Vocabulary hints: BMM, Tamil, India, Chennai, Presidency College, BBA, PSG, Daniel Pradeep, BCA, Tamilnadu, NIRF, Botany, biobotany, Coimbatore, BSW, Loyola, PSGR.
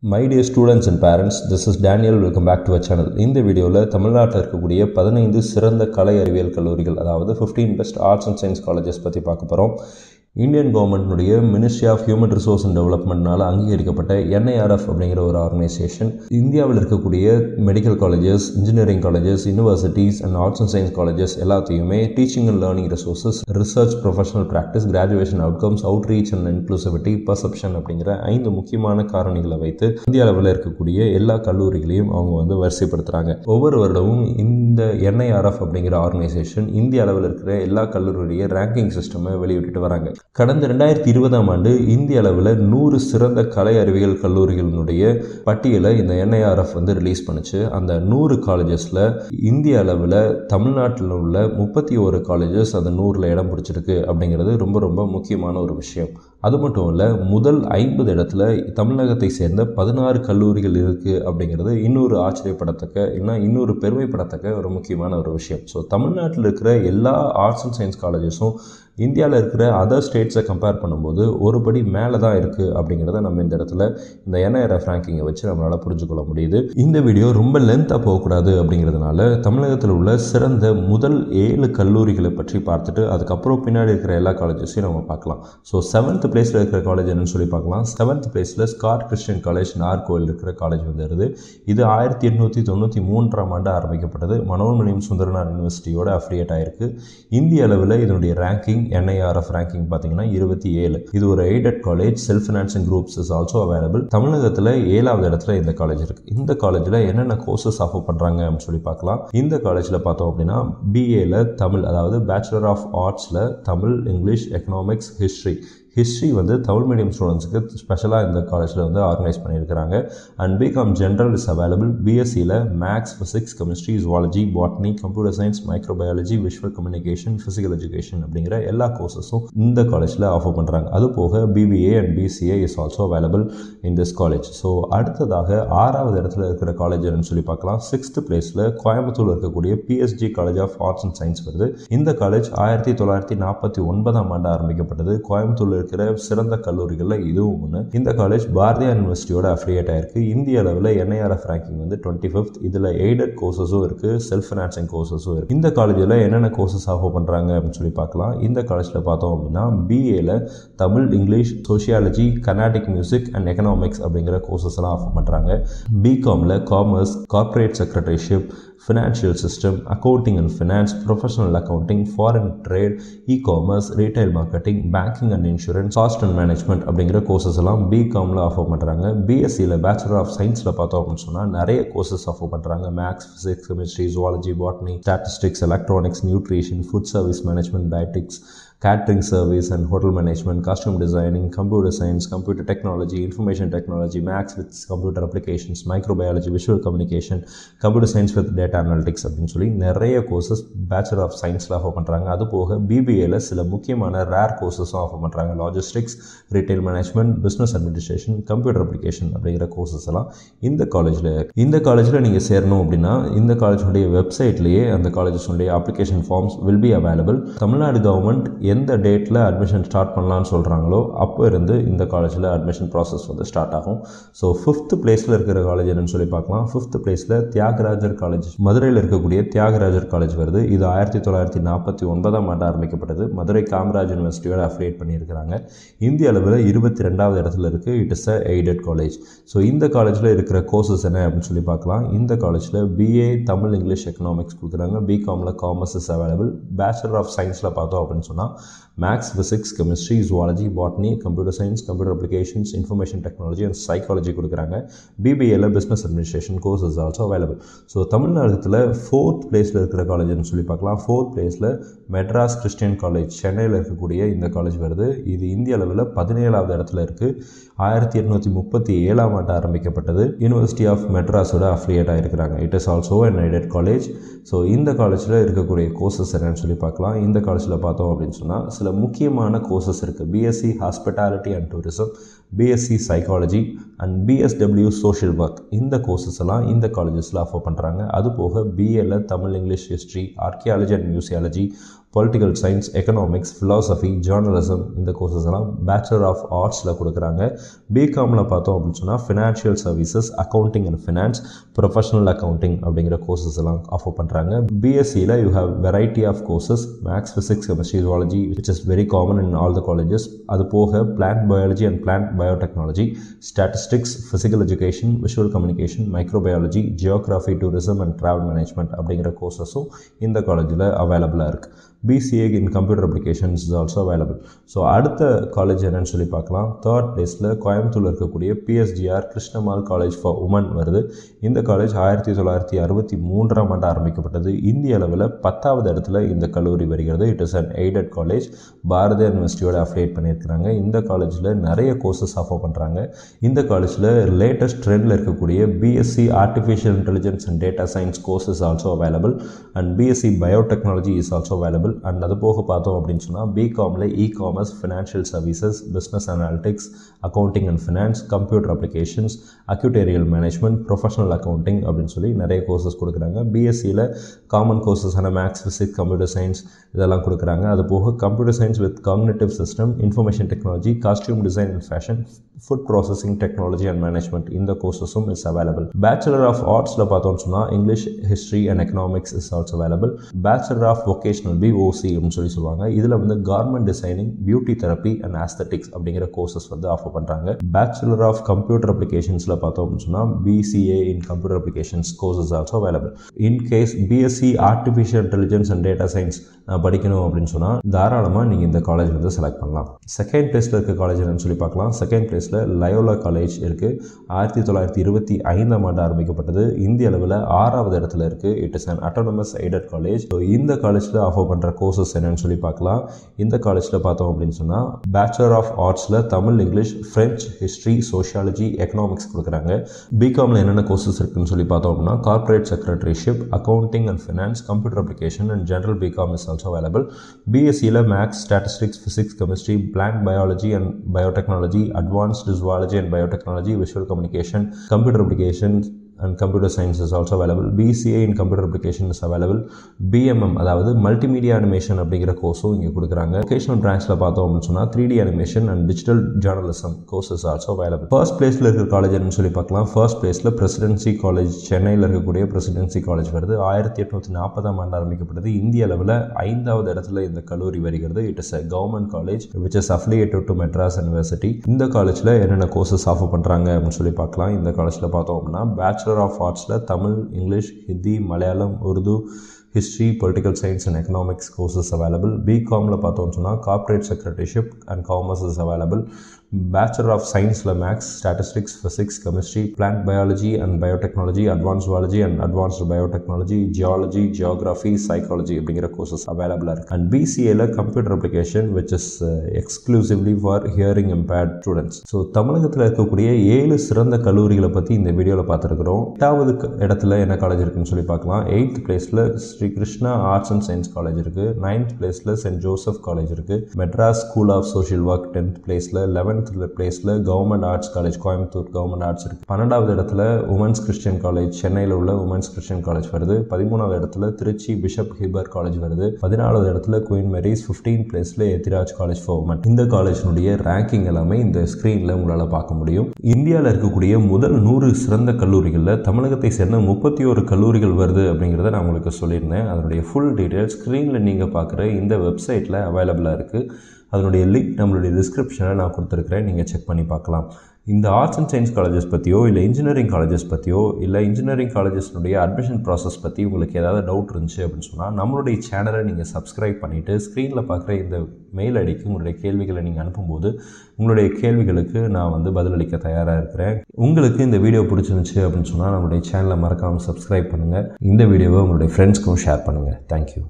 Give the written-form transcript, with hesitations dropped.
My dear students and parents, this is Daniel. Welcome back to our channel. In the video, தமிழ்நாட்டில் இருக்கக்கூடிய 15 சிறந்த கலை அறிவியல் கல்லூரிகள், அதாவது 15 best arts and science colleges பற்றி பார்க்க போகிறோம். இந்தியன் கவர்மெண்ட்னுடைய ministry of human resource and டெவலப்மெண்ட்னால் அங்கீகரிக்கப்பட்ட NIRF அப்படிங்கிற ஒரு ஆர்கனைசேஷன் இந்தியாவில் இருக்கக்கூடிய medical colleges, engineering colleges, universities and arts and science colleges எல்லாத்தையுமே teaching and learning resources, research, professional practice, graduation outcomes, outreach and inclusivity, perception அப்படிங்கிற 5 முக்கியமான காரணிகளை வைத்து இந்திய அளவில் இருக்கக்கூடிய எல்லா கல்லூரிகளையும் அவங்க வரிசைப்படுத்துகிறாங்க. ஒவ்வொரு வருடமும் இந்த NIRF அப்படிங்கிற ஆர்கனைசேஷன் இந்திய அளவில் இருக்கிற எல்லா கல்லூரியுடைய ரேங்கிங் சிஸ்டமை வெளியிட்டு வராங்க. கடந்த 2020 ஆண்டு இந்திய அளவில் 100 சிறந்த கலை அறிவியல் கல்லூரிகளினுடைய பட்டியலை இந்த NIRF ரிலீஸ் பண்ணிச்சு. அந்த 100 காலேஜஸில் இந்திய அளவில் தமிழ்நாட்டில் உள்ள 31 காலேஜஸ் அந்த 100ல் இடம் பிடிச்சிருக்கு அப்படிங்கிறது ரொம்ப ரொம்ப முக்கியமான ஒரு விஷயம். அது மட்டும் இல்லை, முதல் 50 இடத்துல தமிழகத்தை சேர்ந்த 16 கல்லூரிகள் இருக்குது அப்படிங்கிறது இன்னொரு ஆச்சரியப்படத்தக்க, இன்னொரு பெருமைப்படத்தக்க ஒரு முக்கியமான ஒரு விஷயம். ஸோ தமிழ்நாட்டில் இருக்கிற எல்லா ஆர்ட்ஸ் அண்ட் சயின்ஸ் காலேஜஸும் இந்தியாவில் இருக்கிற அதர் ஸ்டேட்ஸை கம்பேர் பண்ணும்போது ஒரு படி மேலே தான் இருக்குது அப்படிங்கிறத நம்ம இந்த இடத்துல இந்த NIRF ரேங்கிங்கை வச்சு நம்மளால் புரிஞ்சுக்கொள்ள முடியுது. இந்த வீடியோ ரொம்ப லென்த்தாக போகக்கூடாது அப்படிங்கிறதுனால தமிழகத்தில் உள்ள சிறந்த முதல் 7 கல்லூரிகளை பற்றி பார்த்துட்டு அதுக்கப்புறம் பின்னாடி இருக்கிற எல்லா காலேஜஸையும் நம்ம பார்க்கலாம். ஸோ 7th பிளேஸில் இருக்கிற காலேஜ் என்னன்னு சொல்லி பார்க்கலாம். 7th பிளேஸில் PSGR கிறிஸ்டியன் காலேஜ், நார்கோவில் இருக்கிற காலேஜ் வந்துடுது. இது 1893 ஆண்டு ஆரம்பிக்கப்பட்டது. மனோன்மணியம் சுந்தரனார் யூனிவர்சிட்டியோட அஃபிலியேட் ஆகிருக்கு. இந்திய அளவில் இதனுடைய ரேங்கிங் NIRF ranking பார்த்தீங்கன்னா 27. இது ஒரு aided college. Self financing groups is also available. தமிழகத்தில் 7வது இடத்துல இந்த காலேஜ் இருக்கு. இந்த காலேஜில் என்னென்ன கோர்சஸ் ஆஃபர் பண்ணுறாங்க அப்படின்னு சொல்லி பார்க்கலாம். இந்த காலேஜில் பார்த்தோம் அப்படின்னா BAல தமிழ், அதாவது பேச்சுலர் ஆஃப் ஆர்ட்ஸில் Tamil, English, economics, history Tamil medium ஸ்டூடெண்ட்ஸுக்கு ஸ்பெஷலாக இந்த காலேஜில் ஆர்கனைஸ் பண்ணியிருக்கிறாங்க. And BCom general is available. BSCயில் maths, physics, chemistry, zoology, botany, computer science, microbiology, visual communication, physical education அப்படிங்கிற எல்லா கோர்சஸும் இந்த காலேஜில் ஆஃபர் பண்ணுறாங்க. அது போக BBA and BCA is also available in this college. So அடுத்ததாக 6வது இடத்துல இருக்கிற காலேஜ் என்னன்னு சொல்லி பார்க்கலாம். 6th பிளேஸில் கோயம்புத்தூரில் இருக்கக்கூடிய PSG college of arts and science வருது. இந்த காலேஜ் 1949 ஆண்டு ஆரம்பிக்கப்பட்டது. கோயம்புத்தூரில் சிறந்த கல்லூரிகள்ல இதுவும் ஒன்று. இந்த காலேஜ் பாரதியார் யூனிவர்சிட்டியோட அஃபிலியேட் ஆயிருக்கு. இந்திய அளவில் NIRF ரேங்கிங் 25th. இதில் எய்டட் கோர்சஸும் இருக்குது, செல்ஃப் ஃபினான்சிங் கோர்சஸும் இருக்குது. இந்த காலேஜில் என்னென்ன கோர்சஸ் ஆஃபர் பண்ணுறாங்க அப்படின்னு சொல்லி பார்க்கலாம். இந்த காலேஜில் பார்த்தோம் அப்படின்னா BAல Tamil, English, sociology, Carnatic music and economics அப்படிங்கிற கோர்சஸ் எல்லாம் ஆஃபர் பண்ணுறாங்க. BCOMல commerce, corporate secretaryship, financial system, accounting and finance, professional accounting, foreign trade, e-commerce, retail marketing, banking and insurance, cost and management அப்படிங்கிற கோர்சஸ் எல்லாம் BCOMல ஆஃபர் பண்ணுறாங்க. BSCயில் பேச்சுலர் ஆஃப் சயின்ஸில் பார்த்தோம் அப்படின்னு சொன்னால் நிறைய கோர்சஸ் ஆஃபர் பண்ணுறாங்க. Maths, physics, chemistry, zoology, botany, statistics, electronics, nutrition, food service management, dietetics, catering service and hotel management, costume designing, computer science, computer technology, information technology, maths with computer applications, microbiology, visual communication, computer science with data analytics அப்படின்னு சொல்லி நிறைய courses bachelor of சயின்ஸில் offer பண்ணுறாங்க. அது போக BBAல சில முக்கியமான ரேர் கோர்சஸும் ஆஃபர் பண்ணுறாங்க. Logistics, retail management, business administration, computer application அப்படிங்கிற கோர்சஸ் எல்லாம் இந்த காலேஜில் நீங்கள் சேரணும் அப்படின்னா இந்த காலேஜினுடைய வெப்சைட்லேயே அந்த காலேஜஸ்னுடைய application forms will be available. Tamil Nadu government எந்த டேட்டில் அட்மிஷன் ஸ்டார்ட் பண்ணலான்னு சொல்கிறாங்களோ அப்போ இருந்து இந்த காலேஜில் அட்மிஷன் ப்ராசஸ் ஸ்டார்ட் ஆகும். ஸோ 5th பிளேஸில் இருக்கிற காலேஜ் என்னன்னு சொல்லி பார்க்கலாம். 5th பிளேஸில் தியாகராஜர் காலேஜ், மதுரையில் இருக்கக்கூடிய தியாகராஜர் காலேஜ் வருது. இது 1949 ஆண்டு ஆரம்பிக்கப்பட்டது. மதுரை காமராஜ் யூனிவர்சிட்டியோட அஃபிலியேட் பண்ணியிருக்கிறாங்க. இந்திய அளவில் 22வது இடத்துல இருக்குது. It is a aided college. So இந்த காலேஜில் இருக்கிற கோர்சஸ் என்ன அப்படின்னு சொல்லி பார்க்கலாம். இந்த காலேஜில் BA தமிழ், இங்கிலீஷ், எக்கனாமிக்ஸ் கொடுக்குறாங்க. BCOMல commerce is available. Bachelor of சயின்ஸில் பார்த்தோம் அப்படின்னு சொன்னால் maths, physics, chemistry, zoology, botany, computer science, computer applications, information technology and psychology கொடுக்குறாங்க. BBAல business administration courses also available. So தமிழ்நாட்டில் 4th பிளேஸில் இருக்கிற காலேஜ்னு சொல்லி பார்க்கலாம். 4th பிளேஸில் மெட்ராஸ் கிறிஸ்டியன் காலேஜ், சென்னையில் இருக்கக்கூடிய இந்த காலேஜ் வருது. இது இந்திய அளவில் 17வது இடத்துல இருக்குது. 1837 ஆண்டு ஆரம்பிக்கப்பட்டது. யூனிவர்சிட்டி ஆஃப் மெட்ராஸோட அஃபிலியேட் ஆகிருக்கிறாங்க. It is also an aided college. So இந்த காலேஜில் இருக்கக்கூடிய கோர்சஸ் என்னன்னு சொல்லி பார்க்கலாம். இந்த காலேஜில் பார்த்தோம் அப்படின்னு சொன்னால் சில முக்கியமான கோர்சஸ் இருக்குது. BSc hospitality and tourism, BSc psychology and BSW social work. இந்த கோர்சஸ் எல்லாம் இந்த காலேஜஸில் ஆஃபர் பண்ணுறாங்க. அது போக BAல Tamil, English, history, archaeology and museology, political science, economics, philosophy, journalism இந்த courses எல்லாம் bachelor of artsல கொடுக்குறாங்க. பிகாம்ல பார்த்தோம் அப்படின்னு சொன்னால் financial services, accounting and finance, professional accounting அப்படிங்கிற courses எல்லாம் offer பண்ணுறாங்க. BSCல you have variety of courses, maths, physics, chemistry, zoology, which is very common in all the colleges. அது போக plant biology and plant biotechnology, statistics, physical education, visual communication, microbiology, geography, tourism and travel management அப்படிங்கிற courses இந்த காலேஜில் அவைலபிளாக இருக்குது. BCA in computer applications is also available. So அடுத்த college என்னன்னு சொல்லி பார்க்கலாம். தேர்ட் பிளேஸில் கோயம்புத்தூரில் இருக்கக்கூடிய PSGR Krishnammal college for women வருது. இந்த காலேஜ் 1963 ஆரம்பிக்கப்பட்டது. இந்திய அளவில் 10வது இடத்துல இந்த கல்லூரி வருகிறது. It is an aided college. Bharathiar யூனிவர்சிட்டியோட அஃபிலியேட் பண்ணியிருக்கிறாங்க. இந்த காலேஜில் நிறைய கோர்சஸ் ஆஃபர் பண்ணுறாங்க. இந்த காலேஜில் லேட்டஸ்ட் ட்ரெண்டில் இருக்கக்கூடிய BSc artificial intelligence and data science course is also available and BSc biotechnology is also available. And அது போக பார்த்தோம் அப்படின்னு சொன்னால் பிகாமில் e-commerce, financial services, business analytics, accounting and finance, computer applications, actuarial management, professional accounting அப்படின்னு சொல்லி நிறைய courses கொடுக்குறாங்க. BSCயில் காமன் கோர்சஸான மேக்ஸ், ஃபிசிக்ஸ், கம்ப்யூட்டர் சயின்ஸ் இதெல்லாம் கொடுக்குறாங்க. அது போக computer science with cognitive system, information technology, costume design and fashion, food processing technology and management இந்த கோர்சஸும் இஸ் அவைலபிள். பேச்சுலர் ஆஃப் ஆர்ட்ஸில் பார்த்தோம்னு சொன்னால் English, history and economics is also available. Bachelor of vocational OC அப்படின்னு சொல்லுவாங்க. இதில் வந்து garment designing, beauty therapy and aesthetics அப்படிங்கிற கோர்சஸ் வந்து ஆஃபர் பண்ணுறாங்க. பேச்சுலர் ஆஃப் கம்ப்யூட்டர் அப்ளிகேஷன்ஸில் பார்த்தோம் அப்படின்னு சொன்னால் BCA in computer applications courses also available. In case BSc artificial intelligence and data science படிக்கணும் அப்படின்னு சொன்னால் தாராளமாக நீங்கள் இந்த காலேஜ் வந்து செலக்ட் பண்ணலாம். செகண்ட் பிளேஸில் இருக்க காலேஜ் என்னன்னு சொல்லி பார்க்கலாம். செகண்ட் பிளேஸில் லயோலா காலேஜ் இருக்குது. 1925 ஆரம்பிக்கப்பட்டது. இந்திய அளவில் 6வது இடத்துல இருக்குது. It is an autonomous aided college. So இந்த காலேஜில் ஆஃபர் பண்ணுற கோர்சஸ் என்னன்னு சொல்லி பார்க்கலாம். இந்த காலேஜில் பார்த்தோம் அப்படின்னு சொன்னால் பேச்சுலர் ஆஃப் ஆர்ட்ஸில் Tamil, English, French, history, sociology, economics கொடுக்குறாங்க. பிகாமில் என்னென்ன கோர்சஸ் இருக்குன்னு சொல்லி பார்த்தோம் அப்படின்னா corporate secretaryship, accounting and finance, computer application and general BCom is also available. BSCயில் maths, statistics, physics, chemistry, plant biology and biotechnology, advanced zoology and biotechnology, visual communication, computer application and computer science is also available. BCA in computer application is available. BMM அதாவது multimedia animation அப்படிங்கிற கோர்ஸும் இங்கே கொடுக்குறாங்க. Vocational பிரான்ச்சில் பார்த்தோம் அப்படின்னு சொன்னால் 3D animation and digital journalism courses also available. First பிளேஸில் இருக்கிற காலேஜ் என்னன்னு சொல்லி பார்க்கலாம். ஃபர்ஸ்ட் பிளேஸில் Presidency College, சென்னையில் இருக்கக்கூடிய Presidency College வருது. 1840 ஆரம்பிக்கப்பட்டது. இந்திய அளவில் 5வது இடத்துல இந்த கல்லூரி வருகிறது. It is a government college which is affiliated to Madras University. இந்த காலேஜில் என்னென்ன கோர்சஸ் ஆஃபர் பண்ணுறாங்க அப்படின்னு சொல்லி பார்க்கலாம். இந்த காலேஜில் பார்த்தோம் அப்படின்னா பேச்சுலர் ஆஃப் ஆர்ட்ஸில் Tamil, English, Hindi, Malayalam, Urdu, history, political science and economics courses available. பிகாமில் பார்த்தோம்னு சொன்னால் corporate secretaryship and commerce is available. Bachelor of சயின்ஸில் maths, statistics, physics, chemistry, plant biology and biotechnology, advance zoology and advanced biotechnology, geology, geography, psychology அப்படிங்கிற courses அவைலபிளாக இருக்குது. And BCAயில் computer application which is exclusively for hearing impaired students. So தமிழகத்தில் இருக்கக்கூடிய 7 சிறந்த கல்லூரிகளை பற்றி இந்த வீடியோவில் பார்த்துருக்குறோம். 8வது இடத்துல என்ன காலேஜ் இருக்குன்னு சொல்லி பார்க்கலாம். 8th பிளேஸில் Sri Krishna arts and science college இருக்குது. 9th பிளேஸில் சென்ட் ஜோசப் காலேஜ் இருக்குது. Madras school of social work 10th பிளேஸில். 11th பிளேஸில் government arts college, Coimbatore government arts இருக்குது. 12வது இடத்துல உமன்ஸ் கிறிஸ்டியன் காலேஜ், சென்னையில் உள்ள உமன்ஸ் கிறிஸ்டியன் காலேஜ் வருது. 13வது இடத்துல திருச்சி பிஷப் ஹீபர் காலேஜ் வருது. 14வது இடத்துல குயின் மேரிஸ். 15th பிளேஸில் எத்திராஜ் காலேஜ் ஃபார் உமன். இந்த காலேஜினுடைய ரேங்கிங் எல்லாமே இந்த ஸ்க்ரீனில் உங்களால் பார்க்க முடியும். இந்தியாவில் இருக்கக்கூடிய முதல் 100 சிறந்த கல்லூரிகளில் தமிழகத்தை சேர்ந்த 31 கல்லூரிகள் வருது அப்படிங்கிறத நான் உங்களுக்கு சொல்லியிருந்தேன். அதனுடைய ஃபுல் டீட்டெயில்ஸ் ஸ்க்ரீனில் நீங்கள் பார்க்குற இந்த வெப்சைட்டில் அவைலபிளாக இருக்குது. அதனுடைய லிங்க் நம்மளுடைய டிஸ்கிரிப்ஷனில் நான் கொடுத்துருக்குறேன். நீங்கள் செக் பண்ணி பார்க்கலாம். இந்த ஆர்ட்ஸ் அண்ட் சயின்ஸ் காலேஜஸ் பற்றியோ இல்லை இன்ஜினியரிங் காலேஜஸ் பற்றியோ இல்லை இன்ஜினியரிங் காலேஜஸ்னுடைய அட்மிஷன் ப்ராசஸ் பற்றி உங்களுக்கு ஏதாவது டவுட் இருந்துச்சு அப்படின்னு சொன்னால் நம்மளுடைய சேனலை நீங்கள் சப்ஸ்கிரைப் பண்ணிவிட்டு ஸ்க்ரீனில் பார்க்குற இந்த மெயில் ஐடிக்கு உங்களுடைய கேள்விகளை நீங்கள் அனுப்பும்போது உங்களுடைய கேள்விகளுக்கு நான் வந்து பதிலளிக்க தயாராக இருக்கிறேன். உங்களுக்கு இந்த வீடியோ பிடிச்சிருந்துச்சு அப்படின்னு சொன்னால் நம்மளுடைய சேனலை மறக்காமல் சப்ஸ்கிரைப் பண்ணுங்கள். இந்த வீடியோவை உங்களுடைய ஃப்ரெண்ட்ஸ்க்கும் ஷேர் பண்ணுங்கள். தேங்க்யூ.